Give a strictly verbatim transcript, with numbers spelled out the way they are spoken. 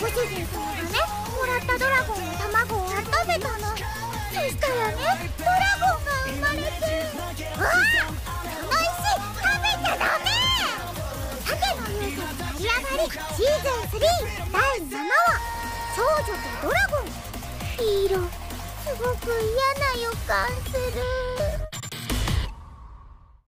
主人様がね、もらったドラゴンの卵を温めたの。そしたらね、ドラゴンが生まれて。わあ、この石食べちゃダメ。鮭の勇者の成り上がりシーズンスリーだいななわ、少女とドラゴン。黄色、すごく嫌な予感する。